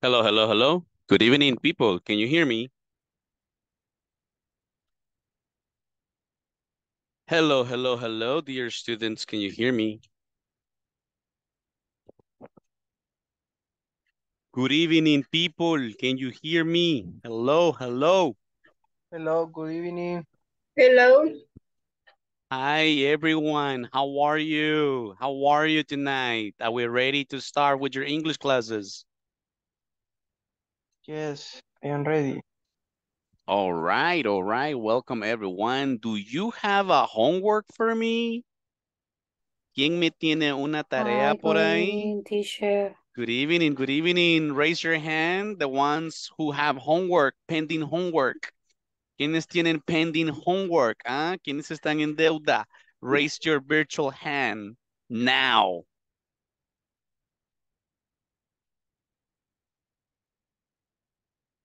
Hello, hello, hello. Good evening, people. Can you hear me? Hello, hello, hello, dear students. Can you hear me? Good evening, people. Can you hear me? Hello, hello. Hello, good evening. Hello. Hi, everyone. How are you? How are you tonight? Are we ready to start with your English classes? Yes, I am ready. All right, all right. Welcome, everyone. Do you have a homework for me? ¿Quién me tiene una tarea por ahí? Good evening, teacher. Good evening, good evening. Raise your hand, the ones who have homework, pending homework. ¿Quiénes tienen pending homework? ¿Ah? ¿Quiénes están en deuda? Raise your virtual hand now.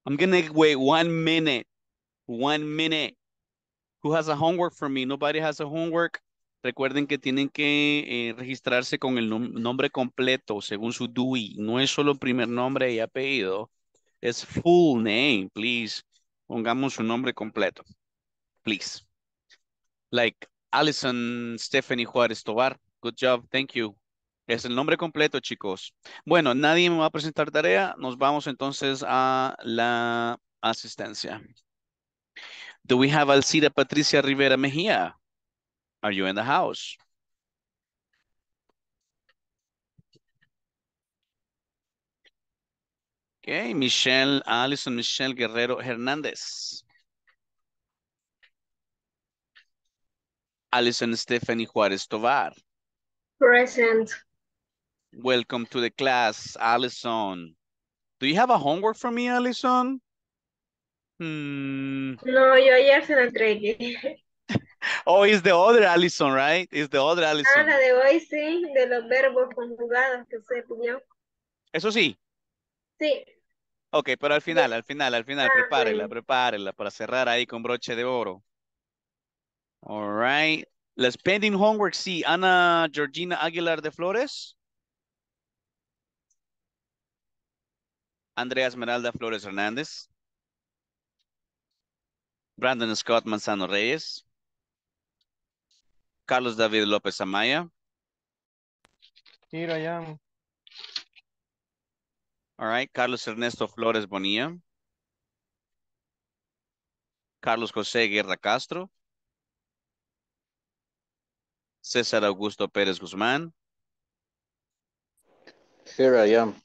I'm going to wait 1 minute. 1 minute. Who has a homework for me? Nobody has a homework. Recuerden que tienen que registrarse con el nombre completo según su DUI. No es solo primer nombre y apellido. Es full name, please. Pongamos su nombre completo. Please. Like Allison Stephanie Juárez Tobar. Good job. Thank you. Es el nombre completo, chicos. Bueno, nadie me va a presentar tarea. Nos vamos entonces a la asistencia. Do we have Alcira Patricia Rivera Mejía? Are you in the house? Okay, Michelle, Alison Michelle Guerrero Hernández. Alison Stephanie Juárez Tovar. Present. Welcome to the class, Alison. Do you have a homework for me, Alison? No, yo ayer se lo entregué. Oh, it's the other Alison, right? It's the other Alison. Ah, la de hoy, sí, de los verbos conjugados que se pudieron. Eso sí. Sí. Ok, pero al final, prepárela para cerrar ahí con broche de oro. All right. Las pending homework, sí. Ana Georgina Aguilar de Flores. Andrea Esmeralda Flores Hernández. Brandon Scott Manzano Reyes. Carlos David López Amaya. Here I am. All right. Carlos Ernesto Flores Bonilla. Carlos José Guerra Castro. César Augusto Pérez Guzmán. Here I am.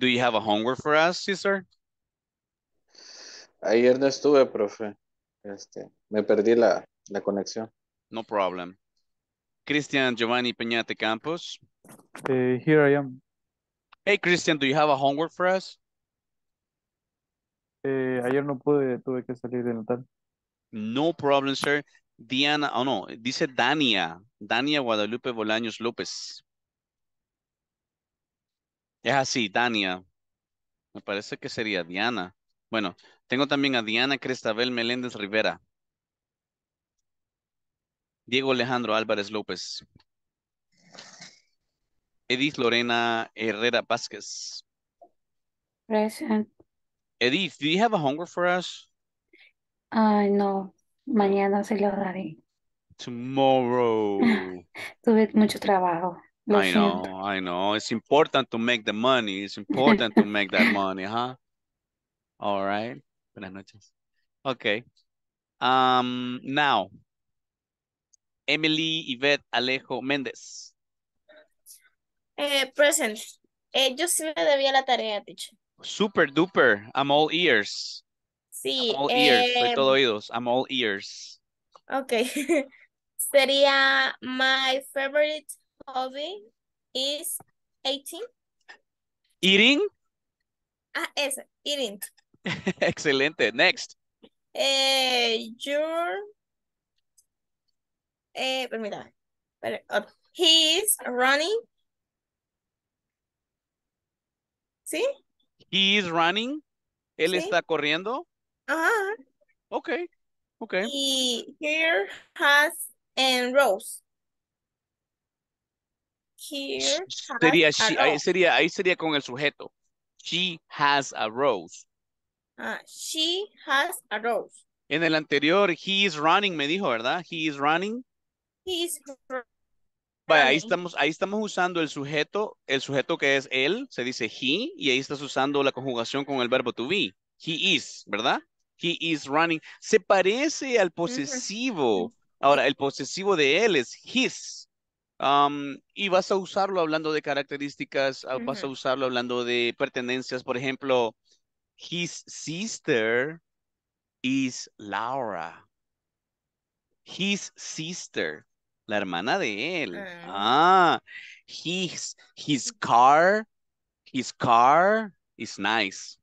Do you have a homework for us, César? Ayer no estuve, profe. Me perdí la conexión. No problem. Christian Giovanni Peñate Campos. Here I am. Hey, Christian, do you have a homework for us? Ayer no pude, tuve que salir de notar. No problem, sir. Diana, oh no, dice Dania Guadalupe Bolaños López. Es así, Dania. Me parece que sería Diana. Bueno, tengo también a Diana Cristabel Meléndez Rivera. Diego Alejandro Álvarez López. Edith Lorena Herrera Vázquez. Present. Edith, do you have a homework for us? No. Mañana se lo daré. Tomorrow. Tuve mucho trabajo. I know. It's important to make the money. It's important to make that money, huh? All right. Buenas noches. Okay. Now, Emily Yvette Alejo Méndez. Present. Yo sí me debía la tarea, teacher. Super duper. I'm all ears. Sí, all ears, soy todo oídos. I'm all ears. Okay. Sería my favorite hobby is eating. Eating? Ah, esa, eating. Excelente. Next. Permítame. He is running. ¿Sí? He is running. Él está corriendo. Uh-huh. Okay. He here has and rose. Here sería, has ahí sería con el sujeto. She has a rose. She has a rose. En el anterior, he is running, me dijo, ¿verdad? He is running. He is running. Vaya, ahí estamos usando el sujeto que es él, se dice he, y ahí estás usando la conjugación con el verbo to be. He is, ¿verdad? He is running. Se parece al posesivo. Ahora, el posesivo de él es his. Y vas a usarlo hablando de características, vas a usarlo hablando de pertenencias. Por ejemplo, his sister is Laura. His sister, la hermana de él. His car is nice.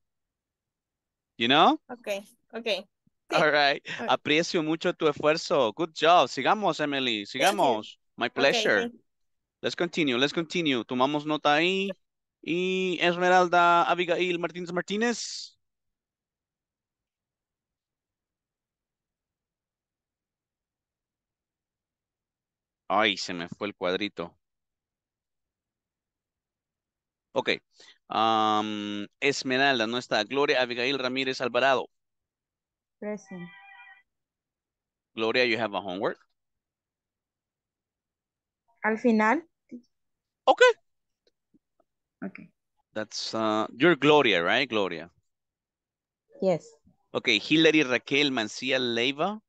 You know? Okay. Sí. All right. Okay. Aprecio mucho tu esfuerzo. Good job. Sigamos, Emily. Sigamos. My pleasure. Okay. Let's continue. Tomamos nota ahí. Y Esmeralda Abigail Martínez. Ay, se me fue el cuadrito. Ok. Esmeralda no está. Gloria Abigail Ramírez Alvarado. Present. Gloria, you have a homework? Al final. Okay. That's, you're Gloria, right, Gloria? Yes. Okay, Hilary Raquel Mancía Leiva.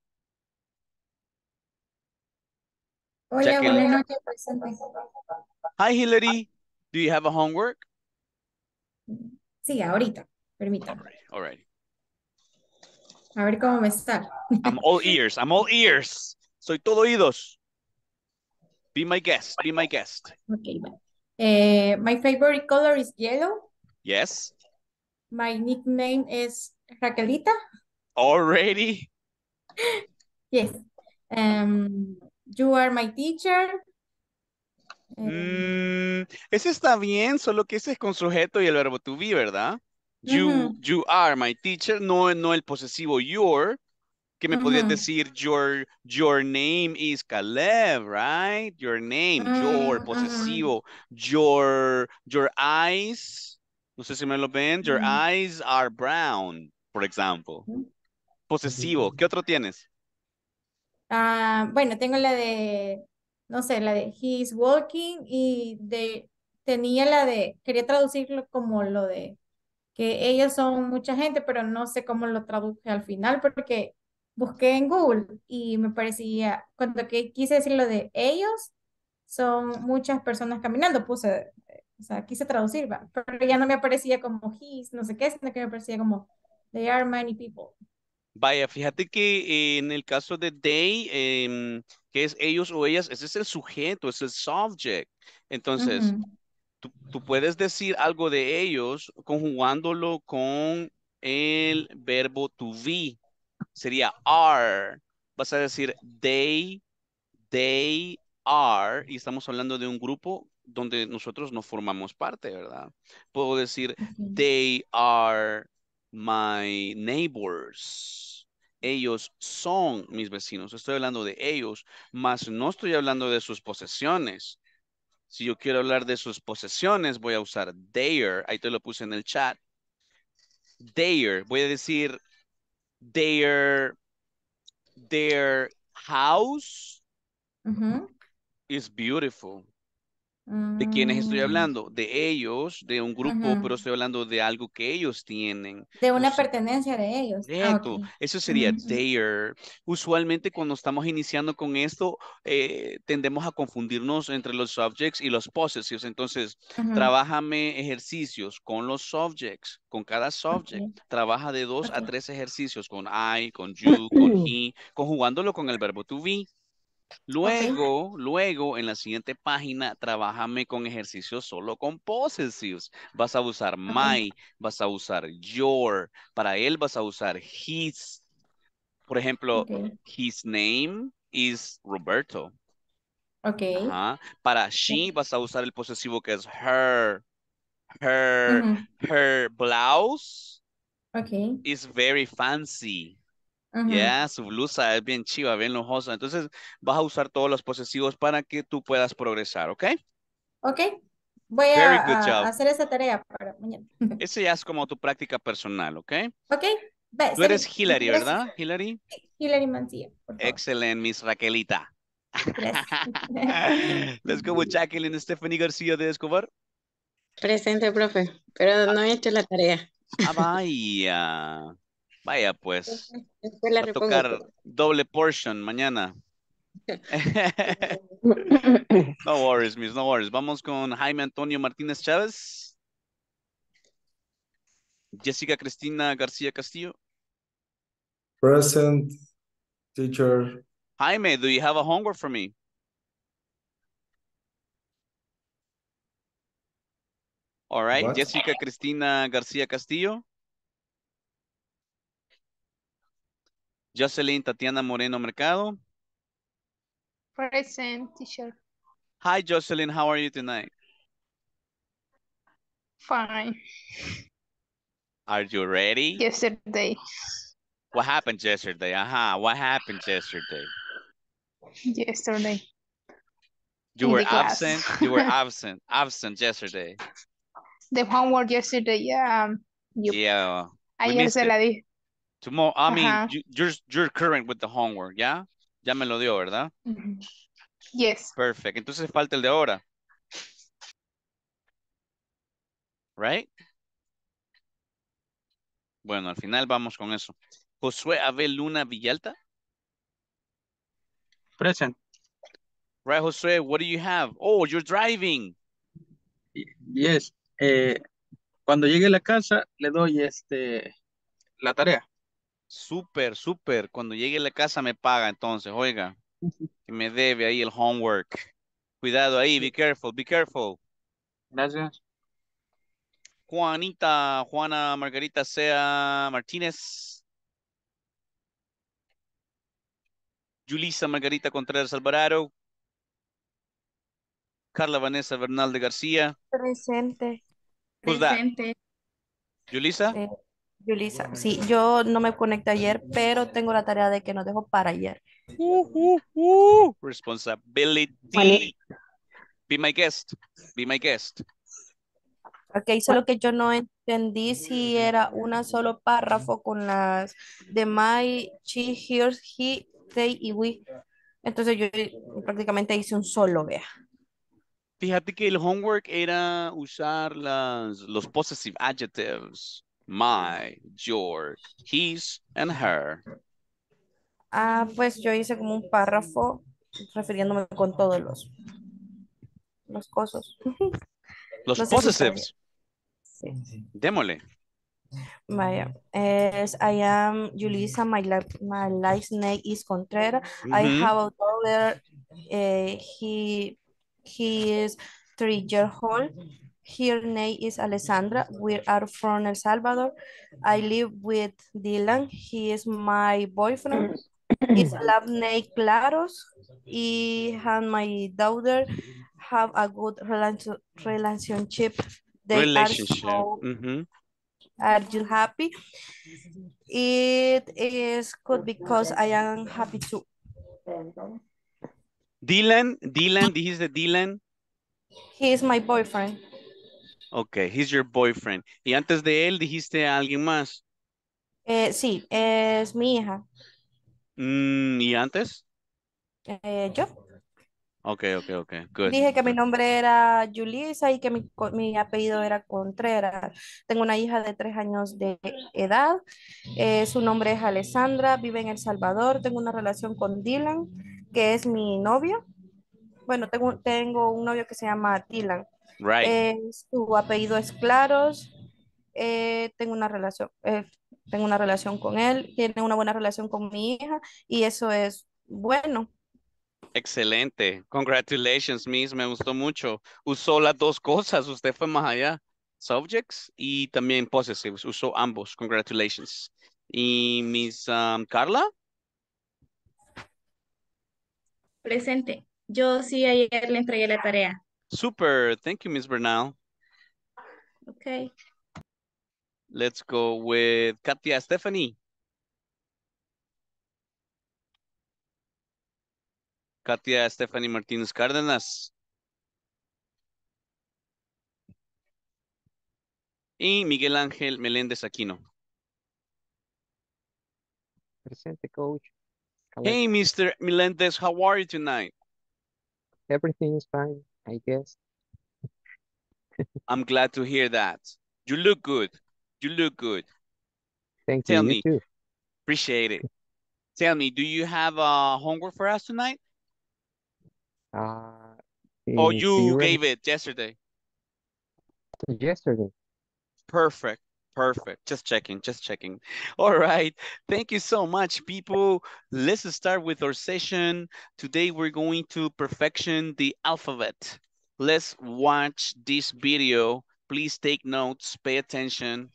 Hola, buenas noches, presente. Hi, Hilary. Do you have a homework? Sí, ahorita. Permítame. All right. A ver cómo me está. I'm all ears. Soy todo oídos. Be my guest. Okay, bye. My favorite color is yellow. Yes. My nickname is Raquelita. Already? Yes. You are my teacher. Ese está bien, solo que ese es con sujeto y el verbo to be, ¿verdad? You are my teacher, no el posesivo your, que me podrías decir your name is Caleb, right? Your name, your posesivo, your eyes, no sé si me lo ven, your eyes are brown, por ejemplo. Posesivo, ¿qué otro tienes? Bueno, tengo la de, no sé, la de he is walking y tenía la de, quería traducirlo como lo de que ellos son mucha gente, pero no sé cómo lo traduje al final porque busqué en Google y me parecía, cuando que quise decir lo de ellos, son muchas personas caminando, puse, o sea, quise traducir, pero ya no me aparecía como his, no sé qué, sino que me parecía como they are many people. Vaya, fíjate que en el caso de they, que es ellos o ellas, ese es el sujeto, es el subject. Entonces, tú puedes decir algo de ellos conjugándolo con el verbo to be. Sería are. Vas a decir they are. Y estamos hablando de un grupo donde nosotros no formamos parte, ¿verdad? Puedo decir they are my neighbors. Ellos son mis vecinos. Estoy hablando de ellos, más no estoy hablando de sus posesiones. Si yo quiero hablar de sus posesiones, voy a usar their. Ahí te lo puse en el chat. Their. Voy a decir their house is beautiful. ¿De quiénes estoy hablando? De ellos, de un grupo, pero estoy hablando de algo que ellos tienen. De una pertenencia de ellos. Correcto. Okay. Eso sería their. Usualmente cuando estamos iniciando con esto, tendemos a confundirnos entre los subjects y los possessives. Entonces, trabájame ejercicios con los subjects, con cada subject. Okay. Trabaja de 2 a 3 ejercicios con I, con you, con he, conjugándolo con el verbo to be. Luego, en la siguiente página, trabájame con ejercicios solo con possessives. Vas a usar my, vas a usar your, para él vas a usar his. Por ejemplo, his name is Roberto. Ok. Para she vas a usar el posesivo que es her. Her blouse is very fancy. Ya, su blusa es bien chiva, bien lujosa. Entonces, vas a usar todos los posesivos para que tú puedas progresar, ¿ok? Ok. Voy a hacer esa tarea para mañana. Eso ya es como tu práctica personal, ¿ok? Ok. Tú eres Hillary, ¿verdad? Hillary. Hillary Mancilla. Excelente, Miss Raquelita. Let's go with Jacqueline Stephanie García de Escobar. Presente, profe, pero no he hecho la tarea. Ah, vaya. Vaya, pues. Va a tocar doble portion mañana. No worries, Miss, no worries. Vamos con Jaime Antonio Martínez Chávez. Jessica Cristina García Castillo. Present, teacher. Jaime, do you have a homework for me? All right, what? Jessica Cristina García Castillo. Jocelyn Tatiana Moreno Mercado. Present, teacher. Hi, Jocelyn. How are you tonight? Fine. Are you ready? Yesterday. What happened yesterday? What happened yesterday? Yesterday. You were absent. You were absent. Absent yesterday. The homework yesterday. Yeah. Yeah. Ayer se la di. Tomorrow. I mean, you're current with the homework, yeah? Ya me lo dio, ¿verdad? Yes. Perfect. Entonces falta el de ahora. Right? Bueno, al final vamos con eso. Josué Abel Luna Villalta. Present. Right, Josué, what do you have? Oh, you're driving. Yes. Cuando llegue a la casa, le doy la tarea. Súper, súper. Cuando llegue a la casa me paga entonces, oiga. Que me debe ahí el homework. Cuidado ahí, be careful, be careful. Gracias. Juana Margarita Sea Martínez. Yulisa Margarita Contreras Alvarado. Carla Vanessa Bernal de García. Presente. Presente. Yulisa. Yulisa, sí, yo no me conecté ayer, pero tengo la tarea de que nos dejo para ayer. Responsibility. Vale. Be my guest. Be my guest. Ok, solo que yo no entendí si era un solo párrafo con las de my, she, hears, he, they y we. Entonces yo prácticamente hice un solo, vea. Fíjate que el homework era usar los possessive adjectives. My, your, his, and her. Ah, pues yo hice como un párrafo refiriéndome con todos los cosos. Los possessives. Sí. Démosle. Vaya. I am Yulisa. My last name is Contreras. I have a daughter. He is 3 years old. Her name is Alessandra. We are from El Salvador. I live with Dylan. He is my boyfriend. His last name Claros. He and my daughter have a good relationship. They are so, are you happy? It is good because I am happy too. Dylan, this is the Dylan. He is my boyfriend. Okay, he's your boyfriend. Y antes de él dijiste a alguien más. Sí, es mi hija. ¿Y antes? Yo. Okay, good. Dije que mi nombre era Yulisa y que mi apellido era Contreras. Tengo una hija de 3 años de edad. Su nombre es Alessandra, vive en El Salvador. Tengo una relación con Dylan, que es mi novio. Bueno, tengo un novio que se llama Dylan. Right. Su apellido es Claros. Tengo una relación con él. Tiene una buena relación con mi hija y eso es bueno. Excelente. Congratulations, Miss. Me gustó mucho. Usó las dos cosas. Usted fue más allá. Subjects y también possessives. Usó ambos. Congratulations. Y Miss Carla. Presente. Yo sí ayer le entregué la tarea. Super. Thank you, Ms. Bernal. Okay. Let's go with Katia Stephanie. Katia Stephanie Martinez Cárdenas. Y Miguel Ángel Meléndez Aquino. Presente, coach. Hey, Mr. Melendez, how are you tonight? Everything is fine, I guess. I'm glad to hear that. You look good. You look good. Thank you. Tell me. Too. Appreciate it. Tell me, do you have homework for us tonight? Oh, you gave it yesterday. Yesterday. Perfect. Perfect. Just checking. Just checking. All right. Thank you so much, people. Let's start with our session. Today, we're going to perfection the alphabet. Let's watch this video. Please take notes. Pay attention.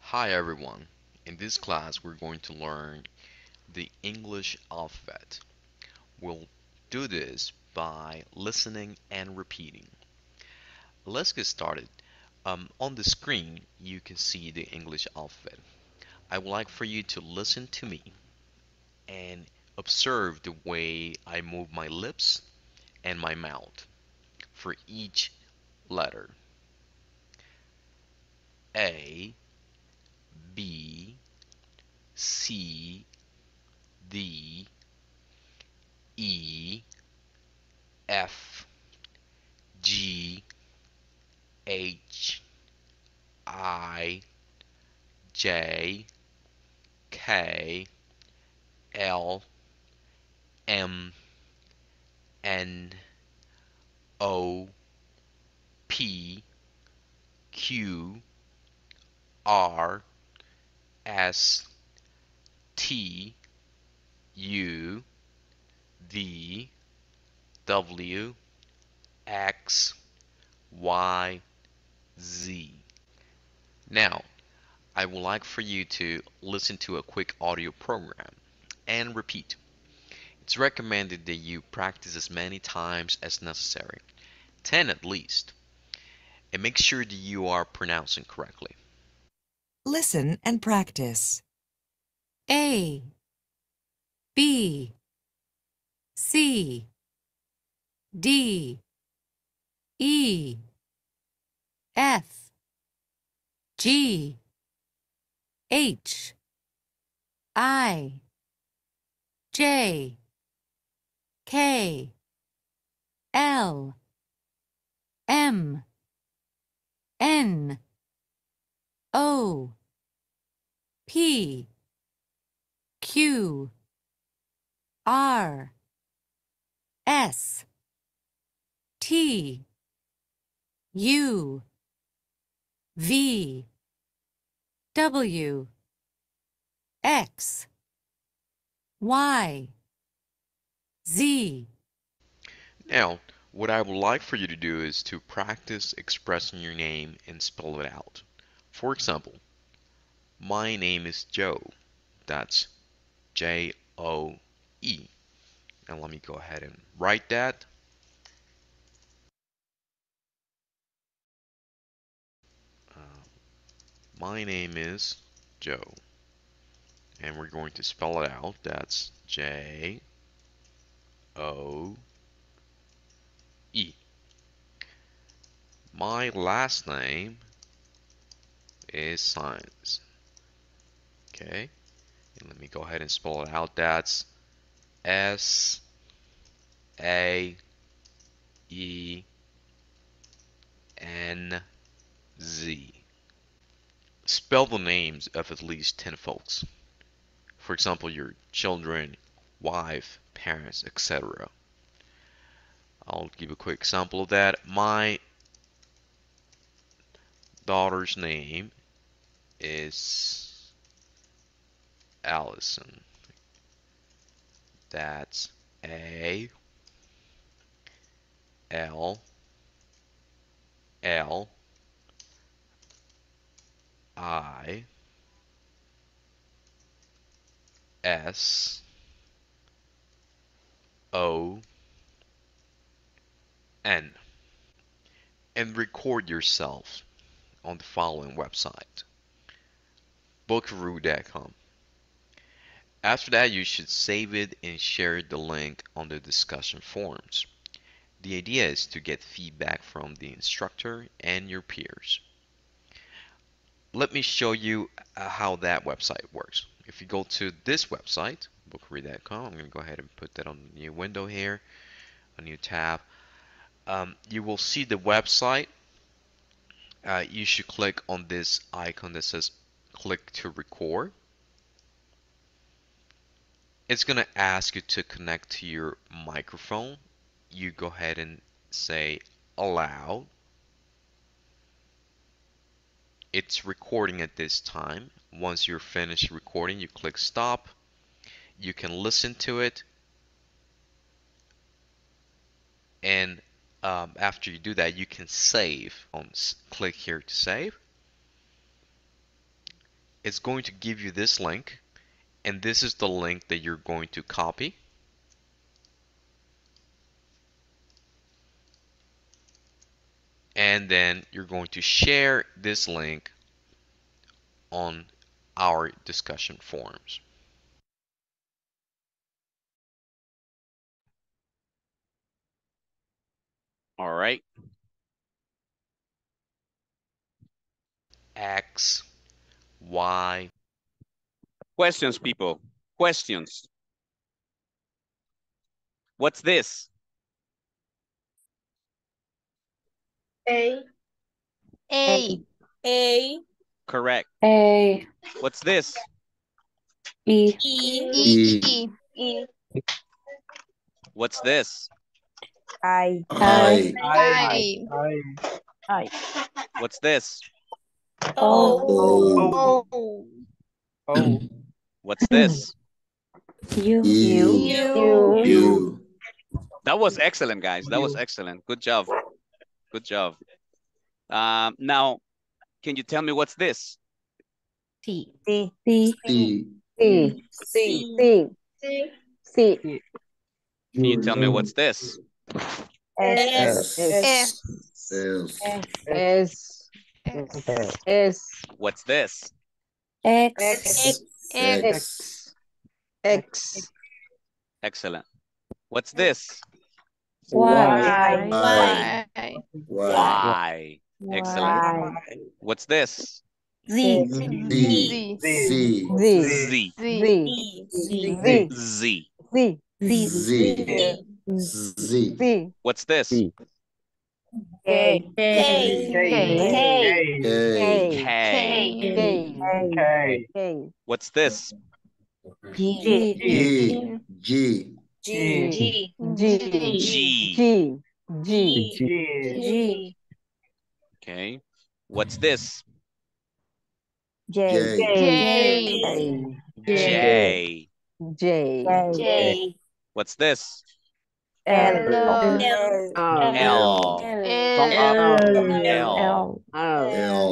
Hi, everyone. In this class, we're going to learn the English alphabet. We'll do this by listening and repeating. Let's get started. On the screen, you can see the English alphabet. I would like for you to listen to me and observe the way I move my lips and my mouth for each letter. A, B, C, D, E, F, G, H, I, J, K, L, M, N, O, P, Q, R, S, T, U, V, W, X, Y, Z. Now, I would like for you to listen to a quick audio program and repeat. It's recommended that you practice as many times as necessary, 10 at least, and make sure that you are pronouncing correctly. Listen and practice. A, B, C, D, E, F, G, H, I, J, K, L, M, N, O, P, Q, R, S, T, U, V, W, X, Y, Z. Now, what I would like for you to do is to practice expressing your name and spell it out. For example, my name is Joe. That's J-O-E. And let me go ahead and write that. My name is Joe. And we're going to spell it out. That's J-O-E. My last name is Science. Okay, and let me go ahead and spell it out. That's S-A-E-N-Z. Spell the names of at least 10 folks. For example, your children, wife, parents, etc. I'll give a quick example of that. My daughter's name is Allison. That's A L L I S O N, and record yourself on the following website. bookroo.com. After that, you should save it and share the link on the discussion forums. The idea is to get feedback from the instructor and your peers. Let me show you how that website works. If you go to this website, bookroo.com, I'm going to go ahead and put that on a new window here, a new tab. You will see the website. You should click on this icon that says click to record. It's going to ask you to connect to your microphone. You go ahead and say allow. It's recording at this time. Once you're finished recording, you click stop. You can listen to it. And after you do that, you can save. Click here to save. It's going to give you this link. And this is the link that you're going to copy. And then you're going to share this link on our discussion forums. All right. X, Y. Questions, people. Questions. What's this? A. A. Correct. A. What's this? E. E. E. E. What's this? I. I. I. I. What's this? O. O. O. What's this? You. That was excellent, guys. That was excellent. Good job. Good job. Now, can you tell me what's this? T. T. T. T. T. T. T. Can you tell me what's this? S. S. S. S. What's this? X. X. X. Excellent. What's this? Y. Y. Excellent. What's this? Z. Z. Z. Z. Z. Z. Z. Z. What's this? K. K. What's this? G. G. G. G. G. G. Okay. What's this? J. J. J. J. What's this? L. L. L. L.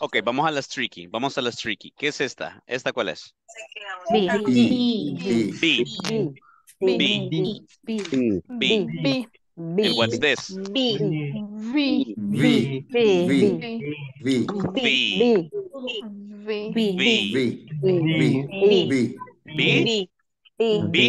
Ok, vamos a las tricky. Vamos a las tricky. ¿Qué es esta? ¿Esta cuál es? B. B. B. B. B. B. B. And what's this? B. V. V. V. V. V. V. V. V. V. B. B. B. B. V. V. V. V.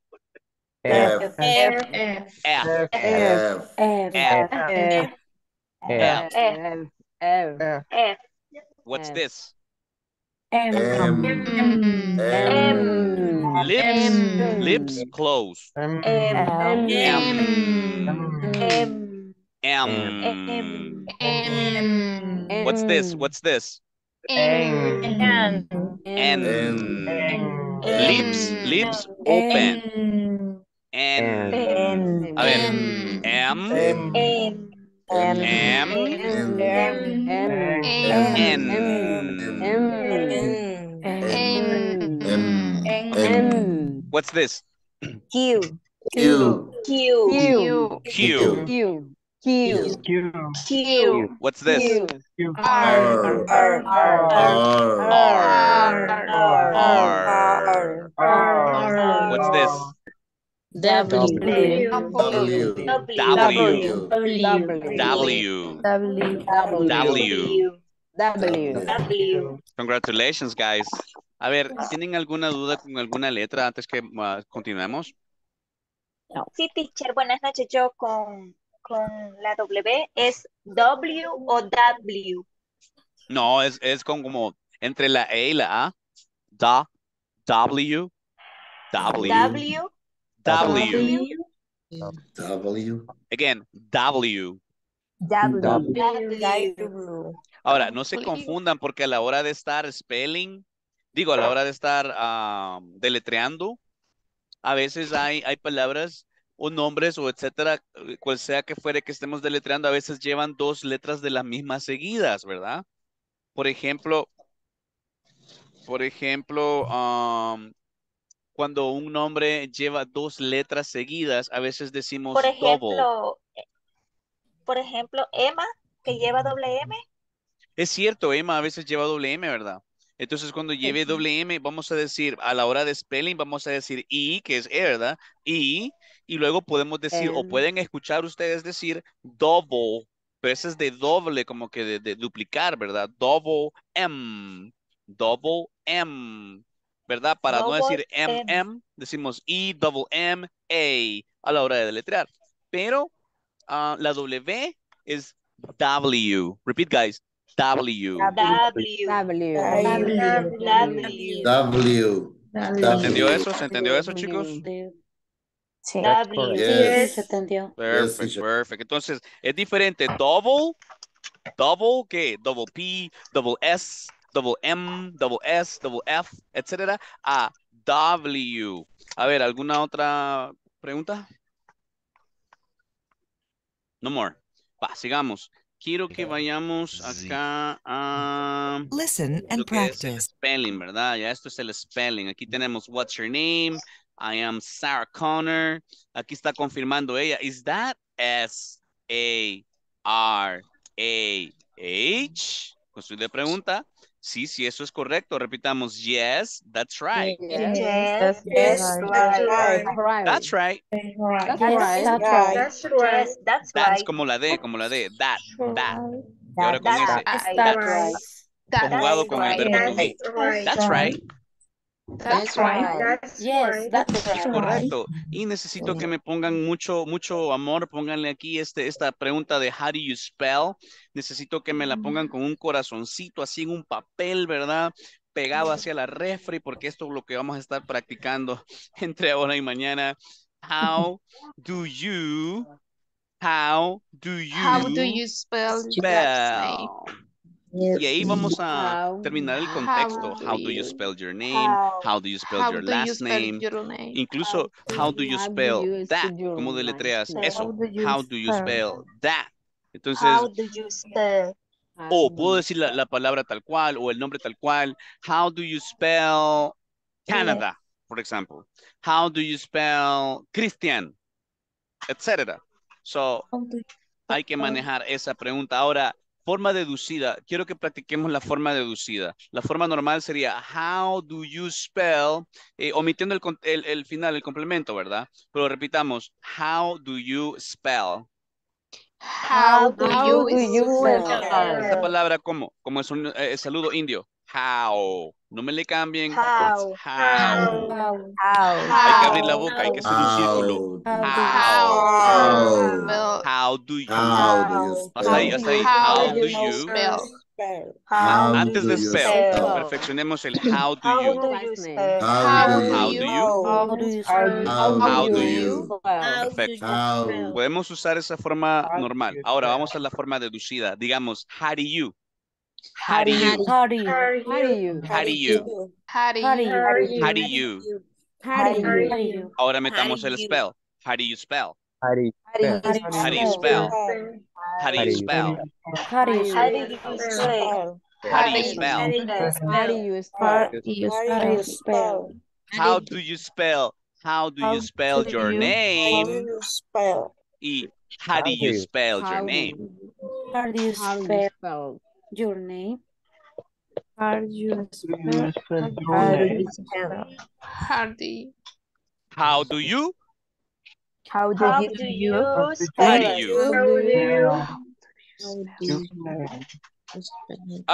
F. F. F. F. F. F. F. F. What's this? M. M. M. Lips. Lips closed. M. M. M. M. M. What's this? What's this? N. N. Lips. Lips open. N. A ver. M. M. M. M. M. M. N. M. M. M. M. What's this? Q. Q. Q. Q. Q. Q. Q. Q. What's this? R. R. R. R. R. What's this? W. W. W. W. W. Congratulations, guys. A ver, ¿tienen alguna duda con alguna letra antes que continuemos? No. Sí, teacher, buenas noches. Yo con la W, ¿es W o W? No, es como entre la E y la A. Da, W, W. W. W. W. Again, W. W. W. Ahora, no se confundan porque a la hora de estar spelling, digo, a la hora de estar deletreando, a veces hay palabras o nombres o etcétera, cual sea que fuere que estemos deletreando, a veces llevan dos letras de las mismas seguidas, ¿verdad? Por ejemplo, cuando un nombre lleva dos letras seguidas, a veces decimos por ejemplo, double. Por ejemplo, Emma, que lleva doble M. Es cierto, Emma a veces lleva doble M, ¿verdad? Entonces, cuando lleve doble M, vamos a decir, a la hora de spelling, vamos a decir I, que es E, ¿verdad? I, y luego podemos decir, o pueden escuchar ustedes decir double, pero ese es de doble, como que de duplicar, ¿verdad? Double M, double M, ¿verdad? Para double no decir M, M, decimos I, double M, A, a la hora de deletrear. Pero la W es W. Repeat, guys. W. W. W. W. W. ¿Entendió eso? ¿Se entendió eso, chicos? Sí. W. Yes. Sí, se entendió. Perfect. Entonces, es diferente. Double, ¿qué? Double P, double S, double M, double S, double F, etcétera, a W. A ver, ¿alguna otra pregunta? No more. Va, sigamos. Quiero que vayamos acá a... Listen and practice. Spelling, ¿verdad? Ya esto es el spelling. Aquí tenemos, what's your name? I am Sarah Connor. Aquí está confirmando ella. Is that S-A-R-A-H? Con su pregunta. Sí, eso es correcto. Repitamos, yes, that's right. Yes, that's right. That's right. That's como la D. That. Y ahora con ese. Conjugado con el verbo to be. That's right. That's right. Es correcto. Y necesito que me pongan mucho amor. Pónganle aquí esta pregunta de how do you spell. Necesito que me la pongan con un corazoncito así en un papel, ¿verdad? Pegado hacia la refri, porque esto es lo que vamos a estar practicando entre ahora y mañana. How do you spell? Y ahí vamos a terminar el contexto. How do you spell your name? How do you spell your last name? Incluso, how do you spell that? ¿Cómo deletreas eso? How do you spell that? Entonces, o puedo decir la palabra tal cual o el nombre tal cual. How do you spell Canada, por ejemplo? How do you spell Christian? Etcétera. So, hay que manejar esa pregunta. Ahora, forma deducida. Quiero que practiquemos la forma deducida. La forma normal sería how do you spell, omitiendo el final, el complemento, ¿verdad? Pero repitamos, how do you spell. How do you spell. Esta palabra como es un saludo indio. How. No me le cambien. How. Hay que abrir la boca, hay que hacer un círculo. How do you. Hasta ahí. How do you spell. Antes de spell, perfeccionemos el how do you. How do you. Perfecto. Podemos usar esa forma normal. Ahora vamos a la forma deducida. Digamos, How do you? Ahora metamos el spell. How do you spell? How do you spell your name? How do you spell your name? How do you spell your name? A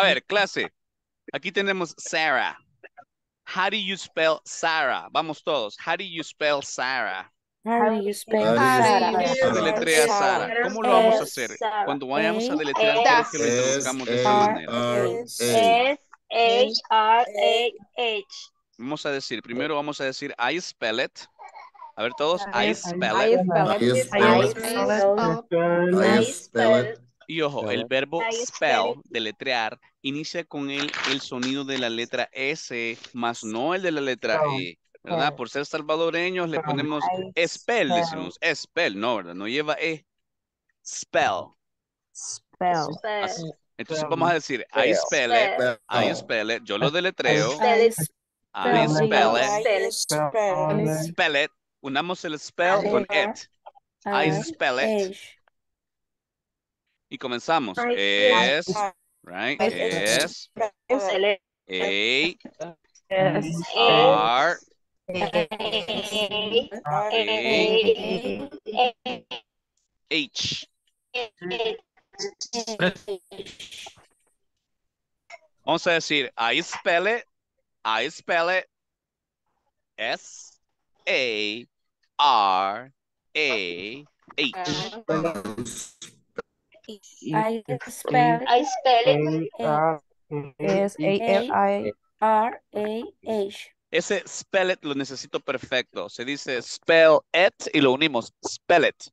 ver, clase. Aquí tenemos Sarah. How do you spell Sarah? Vamos todos. How do you spell Sarah? How do you spell Sarah? ¿Cómo lo vamos a hacer? Cuando vayamos a deletrear, que lo introduzcamos de esta manera. S-H-R-A-H. Vamos a decir, primero vamos a decir, I spell it. A ver todos, I spell it. I spell it. Y ojo, el verbo spell, deletrear, inicia con el sonido de la letra S, más no el de la letra E. ¿Verdad? Por ser salvadoreños le ponemos spell, decimos spell, no, ¿verdad? No lleva E. Spell. Spell. Así. Entonces vamos a decir, I spell it, yo lo deletreo. I spell it. Spell it. Unamos el spell con it. I spell it. Y comenzamos. Es, right? Es. A. R. H. Vamos a decir, I spell it, S-A-R-A-H. I spell it, S-A-R-A-H. Ese spell it lo necesito perfecto. Se dice spell it y lo unimos. Spell it.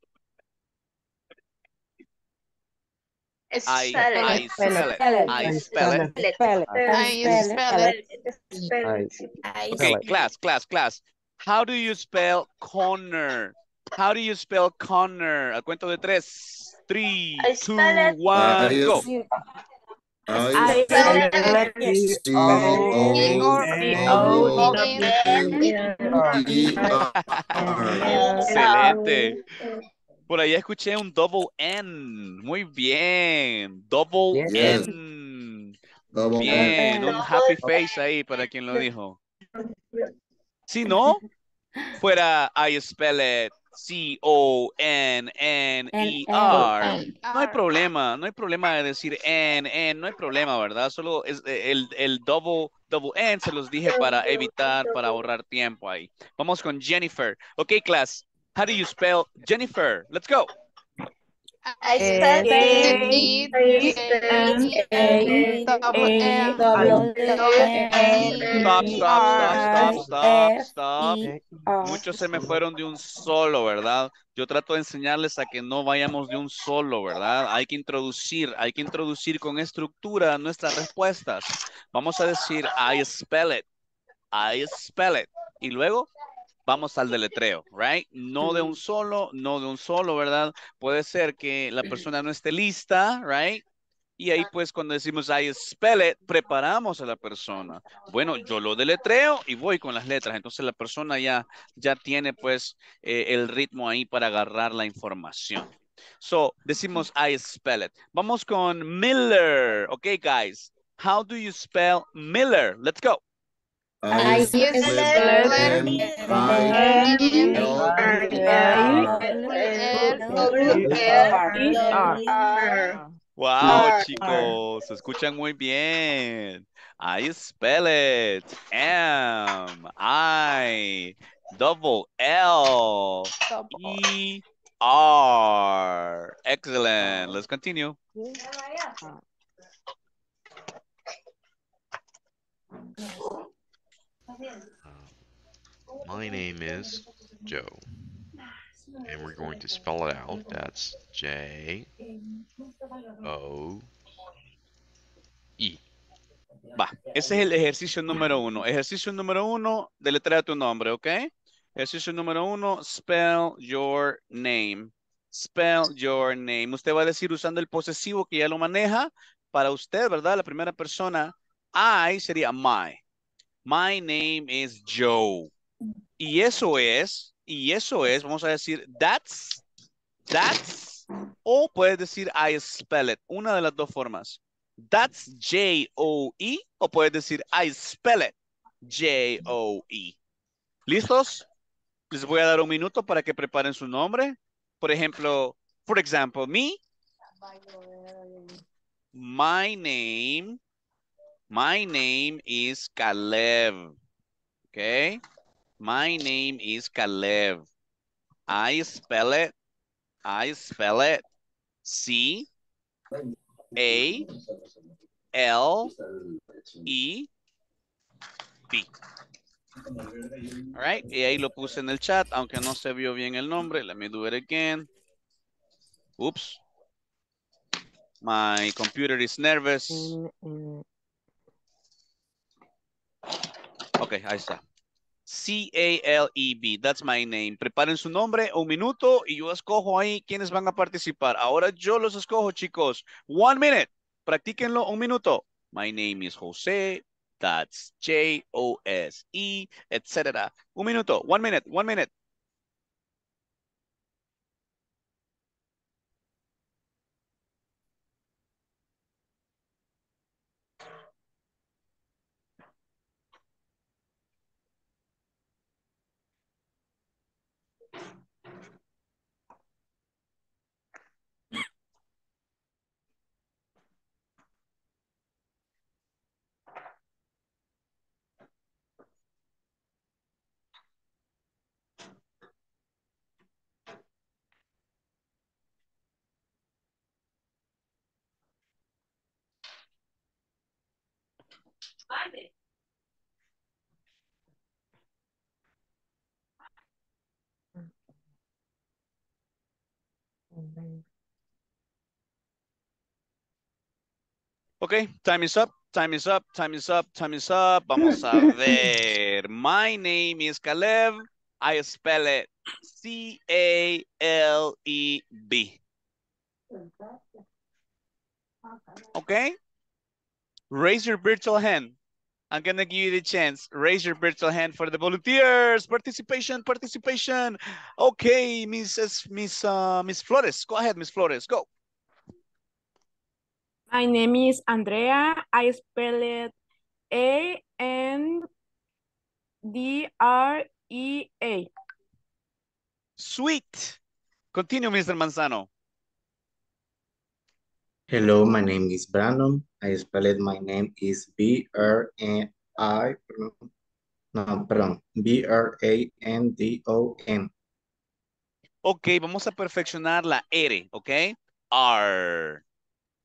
I spell it. I spell it. I spell it. Okay, class. How do you spell Connor? How do you spell Connor? Al cuento de tres. 3, 2, 1, go. I excelente. Por ahí escuché un double N. Muy bien. Double N. Bien. Un happy face ahí para quien lo dijo. Si no, fuera I spell it. C-O-N-N-E-R. No hay problema de decir N, no hay problema, ¿verdad? Solo es el double N se los dije para evitar, para ahorrar tiempo ahí. Vamos con Jennifer. Okay, class. How do you spell Jennifer? Let's go. I spell it. Stop. Muchos se me fueron de un solo, ¿verdad? Yo trato de enseñarles a que no vayamos de un solo, ¿verdad? Hay que introducir con estructura nuestras respuestas. Vamos a decir, I spell it. Y luego vamos al deletreo, right? No de un solo, ¿verdad? Puede ser que la persona no esté lista, right? Y ahí pues cuando decimos I spell it, preparamos a la persona. Bueno, yo lo deletreo y voy con las letras. Entonces la persona ya tiene pues el ritmo ahí para agarrar la información. So, decimos I spell it. Vamos con Miller. Okay, guys. How do you spell Miller? Let's go. I spell. Wow, chicos, se escuchan muy bien. I spell it. M-I-double-L-E-R. Excellent. Let's continue. My name is Joe, and we're going to spell it out. That's J-O-E. Va, ese es el ejercicio número 1. Ejercicio número 1, deletrea tu nombre, ¿ok? Ejercicio número 1, spell your name. Spell your name. Usted va a decir usando el posesivo que ya lo maneja para usted, ¿verdad? La primera persona, I sería my. My name is Joe. Y eso es, vamos a decir that's, o puedes decir I spell it. Una de las dos formas. That's J-O-E, o puedes decir I spell it. J-O-E. ¿Listos? Les voy a dar un minuto para que preparen su nombre. Por ejemplo, for example, me. My name is Caleb. Okay? My name is Caleb. I spell it. C-A-L-E-B. All right. Y ahí lo puse en el chat, aunque no se vio bien el nombre. Let me do it again. Oops. My computer is nervous. Ok, ahí está. C-A-L-E-B, that's my name. Preparen su nombre, un minuto, y yo escojo ahí quienes van a participar. Ahora yo los escojo, chicos. 1 minute. Practíquenlo un minuto. My name is Jose. That's J-O-S-E, etc. Un minuto. 1 minute. 1 minute. Okay, time is up. Vamos a ver. My name is Caleb. I spell it C-A-L-E-B. Okay? Raise your virtual hand. I'm going to give you the chance. Raise your virtual hand for the volunteers. Participation. Okay, Miss Flores. Go ahead, Miss Flores. Go. My name is Andrea. I spell it A-N-D-R-E-A. Sweet. Continue, Mr. Manzano. Hello, my name is Brandon. I spell it, my name is B-R-A-N-D-O-N. Ok, vamos a perfeccionar la R, ok? R.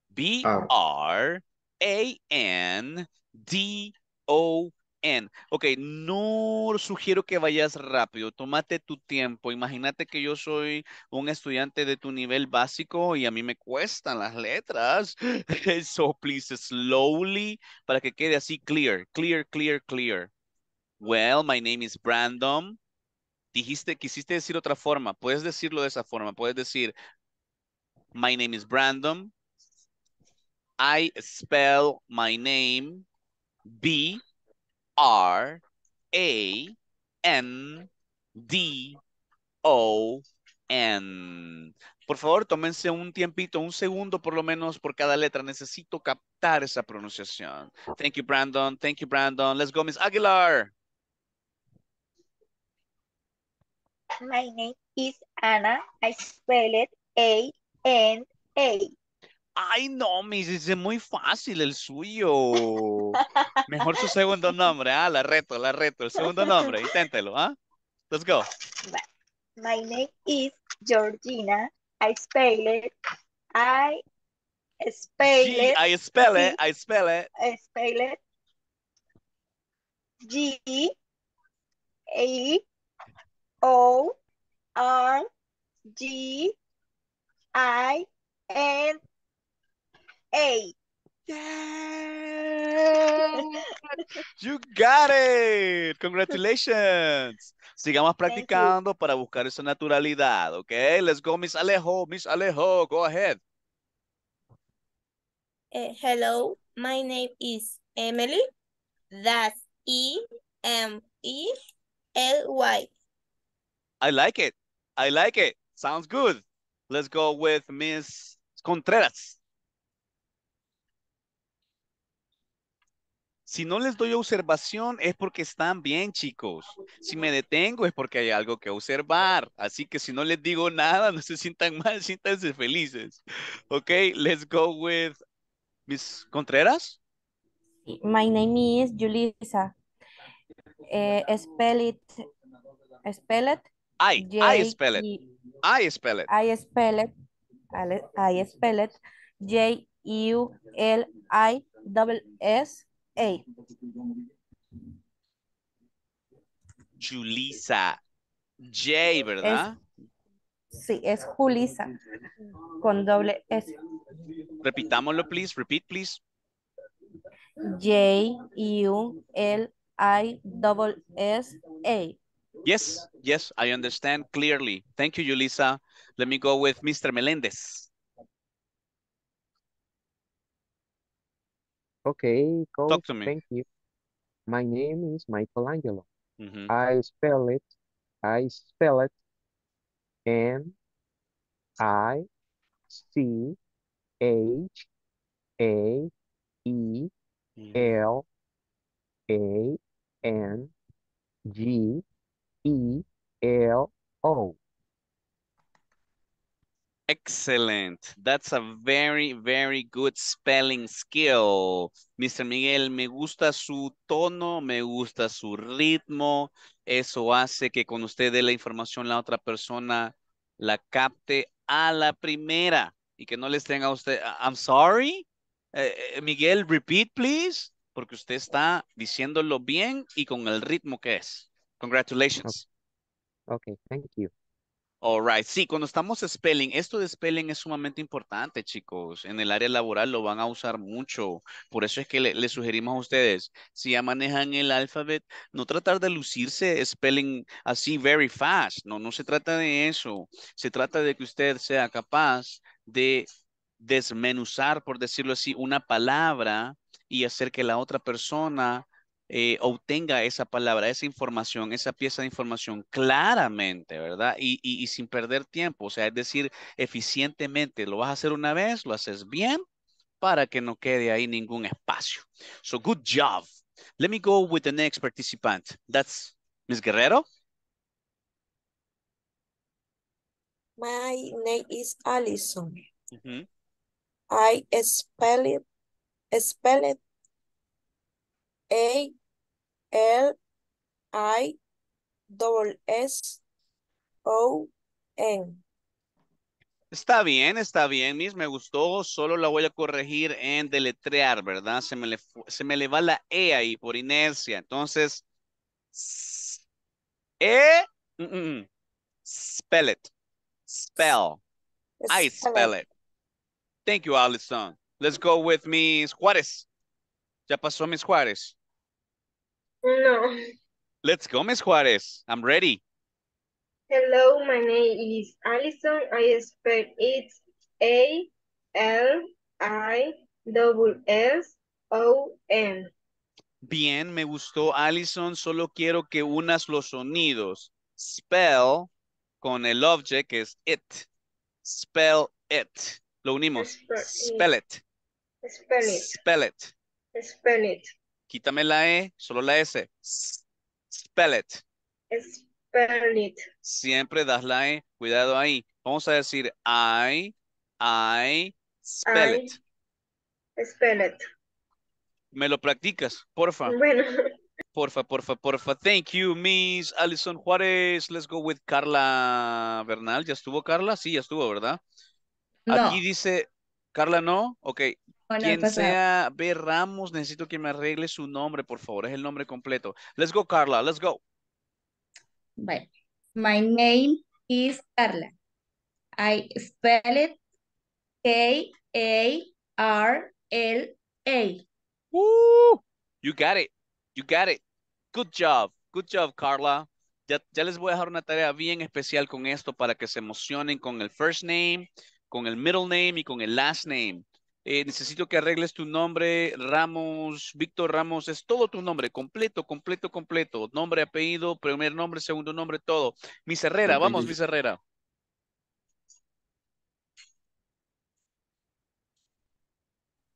B-R-A-N-D-O-N. Ok, no sugiero que vayas rápido, tómate tu tiempo. Imagínate que yo soy un estudiante de tu nivel básico y a mí me cuestan las letras. So please, slowly, para que quede así clear. Well, my name is Brandon. Quisiste decir otra forma. Puedes decirlo de esa forma. Puedes decir, my name is Brandon. I spell my name B-R-A-N-D-O-N. Por favor, tómense un tiempito, un segundo por lo menos por cada letra. Necesito captar esa pronunciación. Thank you, Brandon. Let's go, Miss Aguilar. My name is Anna. I spell it A-N-A. Ay, no, Miss, es muy fácil el suyo. Mejor su segundo nombre, ah, la reto. El segundo nombre, inténtelo, ah. Let's go. My name is Georgina. I spell it. G-E-O-R-G-I-N-A. Yeah. You got it. Congratulations. Sigamos practicando para buscar esa naturalidad, okay? Let's go, Miss Alejo, go ahead. Hello, my name is Emily. That's E M E L-Y. I like it. I like it. Sounds good. Let's go with Miss Contreras. Si no les doy observación es porque están bien, chicos. Si me detengo es porque hay algo que observar. Así que si no les digo nada, no se sientan mal, siéntanse felices. Okay, let's go with Miss Contreras. My name is Julissa. Spell it. Spell it. I spell it. I spell it. I spell it. I spell it. J-U-L-I-S-S-A. Julissa. J, ¿verdad? Sí, es Julissa. Con doble S. Repitámoslo, please. Repeat, please. J-U-L-I-S-S-A. Yes, yes, I understand clearly. Thank you, Julissa. Let me go with Mr. Melendez. Okay, coach, talk to me. Thank you. My name is Michelangelo. Mm-hmm. I spell it, Michelangelo. Excellent. That's a very, very good spelling skill. Mr. Miguel, me gusta su tono, me gusta su ritmo. Eso hace que cuando usted dé la información, la otra persona la capte a la primera y que no les tenga a usted, I'm sorry. Miguel, repeat, please. Porque usted está diciéndolo bien y con el ritmo que es. Congratulations. Okay, thank you. All right. Sí, cuando estamos spelling, esto de spelling es sumamente importante, chicos. En el área laboral lo van a usar mucho. Por eso es que le sugerimos a ustedes, si ya manejan el alfabeto, no tratar de lucirse spelling así very fast. No, no se trata de eso. Se trata de que usted sea capaz de desmenuzar, por decirlo así, una palabra y hacer que la otra persona obtenga esa palabra, esa información, esa pieza de información claramente, ¿verdad? Y sin perder tiempo, o sea, es decir, eficientemente. Lo vas a hacer una vez, lo haces bien para que no quede ahí ningún espacio. So, good job. Let me go with the next participant. That's Ms. Guerrero. My name is Allison. Mm-hmm. I spell it A-L-I-S-S-O-N. Está bien, Miss, me gustó. Solo la voy a corregir en deletrear, ¿verdad? Se me le va la E ahí por inercia. Entonces, spell it. Spell. I spell it. Thank you, Allison. Let's go with Miss Juárez. ¿Ya pasó, Miss Juárez? No. Let's go, Miss Juárez. I'm ready. Hello, my name is Allison. I spell it A-L-I-S-S-O-N. Bien, me gustó, Allison. Solo quiero que unas los sonidos. Spell con el object, que es it. Spell it. Lo unimos. Spell it. Spell it. Spell it. Spell it. Quítame la E, solo la S. Spell it. Spell it. Siempre das la E. Cuidado ahí. Vamos a decir I spell it. Spell it. ¿Me lo practicas? Porfa. Bueno. Porfa, porfa, porfa. Thank you, Miss Allison Juárez. Let's go with Carla Bernal. ¿Ya estuvo, Carla? Sí, ya estuvo, ¿verdad? No. Aquí dice, Carla, no. Ok. Bueno, quien sea B. Ramos, necesito que me arregle su nombre, por favor. Es el nombre completo. Let's go, Carla. Let's go. Bueno. My name is Carla. I spell it K-A-R-L-A. Woo! You got it. You got it. Good job. Good job, Carla. Ya les voy a dejar una tarea bien especial con esto para que se emocionen con el first name, con el middle name y con el last name. Necesito que arregles tu nombre, Ramos, Víctor Ramos, es todo tu nombre, completo, completo, completo. Nombre, apellido, primer nombre, segundo nombre, todo. Miss Herrera, vamos, Miss Herrera.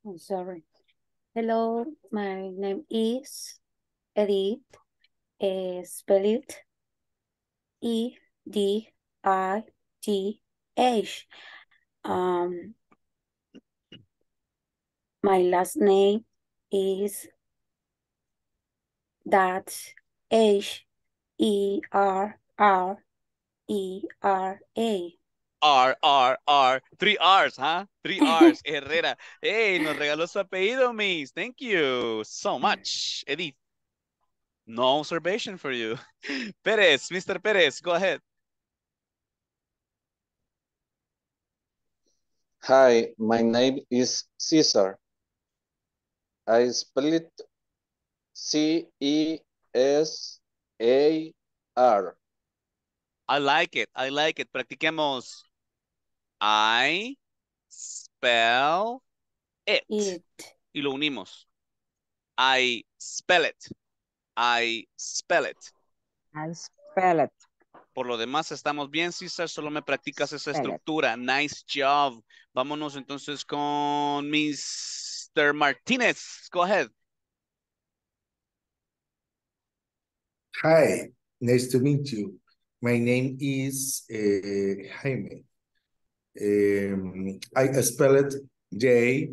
I'm sorry. Hello, my name is Edith. Spell it E-D-I-T-H. My last name is that H-E-R-R-E-R-A. Three R's, huh? Three R's, Herrera. Hey, nos regaló su apellido, Miss. Thank you so much, Edith. No observation for you. Perez, Mr. Perez, go ahead. Hi, my name is Cesar. I spell it C-E-S-A-R. I like it. I like it. Practiquemos. I spell it. Y lo unimos. I spell it. I spell it. I spell it. Por lo demás, estamos bien, César. Solo me practicas esa estructura. Nice job. Vámonos entonces con Mr. Martínez. Go ahead. Hi. Nice to meet you. My name is Jaime. I spell it J-A-I-M-E.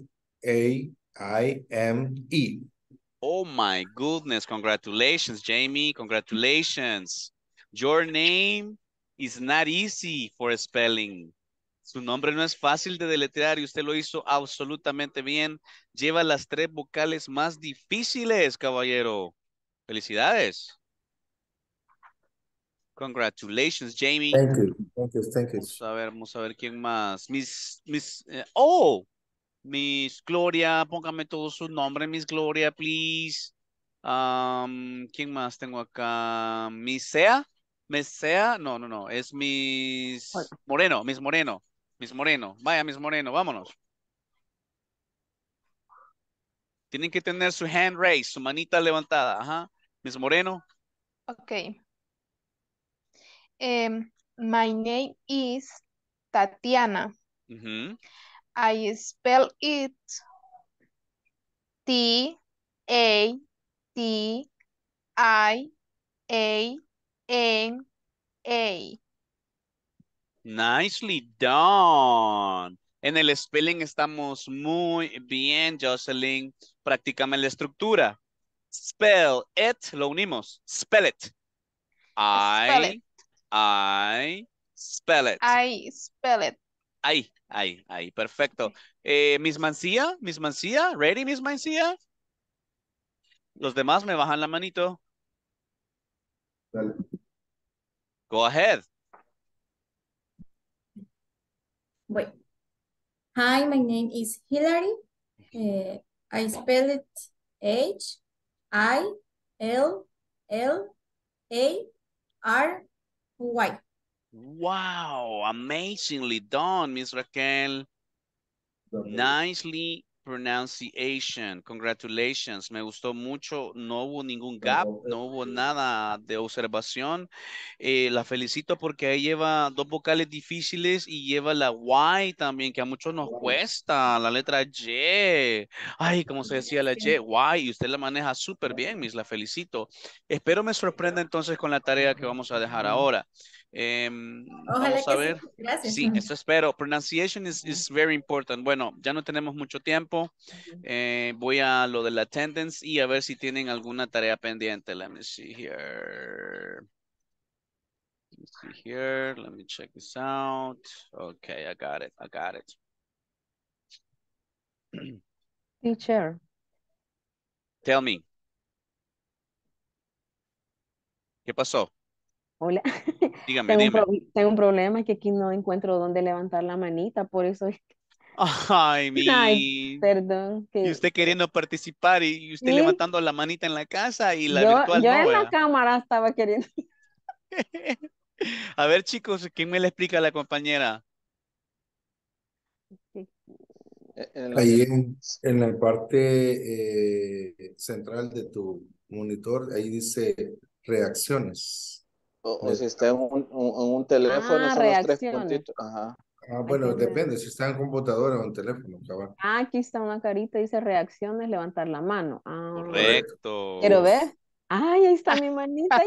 Oh my goodness. Congratulations, Jamie. Congratulations. Your name is not easy for spelling. Su nombre no es fácil de deletrear y usted lo hizo absolutamente bien. Lleva las tres vocales más difíciles, caballero. Felicidades. Congratulations, Jamie. Thank you. Thank you. Thank you. Vamos a ver quién más. Miss Gloria, póngame todo su nombre, Miss Gloria, please. ¿Quién más tengo acá? Miss Sea. Miss Sea, no, es Miss Moreno, Miss Moreno. Vaya, Miss Moreno, vámonos. Tienen que tener su hand raised, su manita levantada, ajá. Miss Moreno. Okay. My name is Tatiana. I spell it T-A-T-I-A-N-A. Nicely done. En el spelling estamos muy bien, Jocelyn. Practícame la estructura. Spell it, lo unimos. Spell it. I spell it. I spell it. Ahí, perfecto. Miss Mancilla, ready, Miss Mancilla? Los demás me bajan la manito. Dale. Go ahead. Wait. Hi, my name is Hilary. I spell it H-I-L-L-A-R-Y. Wow, amazingly done, Miss Raquel. Nicely pronunciation. Congratulations. Me gustó mucho. No hubo ningún gap, no hubo nada de observación. La felicito porque ahí lleva dos vocales difíciles y lleva la Y también, que a muchos nos cuesta. La letra Y. Ay, como se decía la Y. Y usted la maneja súper bien, Miss. La felicito. Espero me sorprenda entonces con la tarea que vamos a dejar ahora. Vamos a ver. Sí. Gracias. Sí, eso espero. Pronunciation is very important. Bueno, ya no tenemos mucho tiempo. Voy a lo de la attendance y a ver si tienen alguna tarea pendiente. Let me see here. Let me check this out. Okay, I got it. Teacher. Tell me. ¿Qué pasó? Hola, tengo un problema, es que aquí no encuentro dónde levantar la manita, por eso es que... Ay, perdón. Que... Y usted queriendo participar y usted levantando la manita en la casa y la virtual no, en la cámara estaba queriendo. A ver, chicos, ¿quién me le explica a la compañera? Ahí en la parte central de tu monitor, ahí dice reacciones. O si está en un teléfono, son reacciones. Los tres puntitos. Ajá. Ah, bueno, aquí depende si está en computadora o en teléfono. Cabal. Ah, aquí está una carita, dice reacciones, levantar la mano. Ah, correcto. Quiero ver. Ay, ahí está mi manita.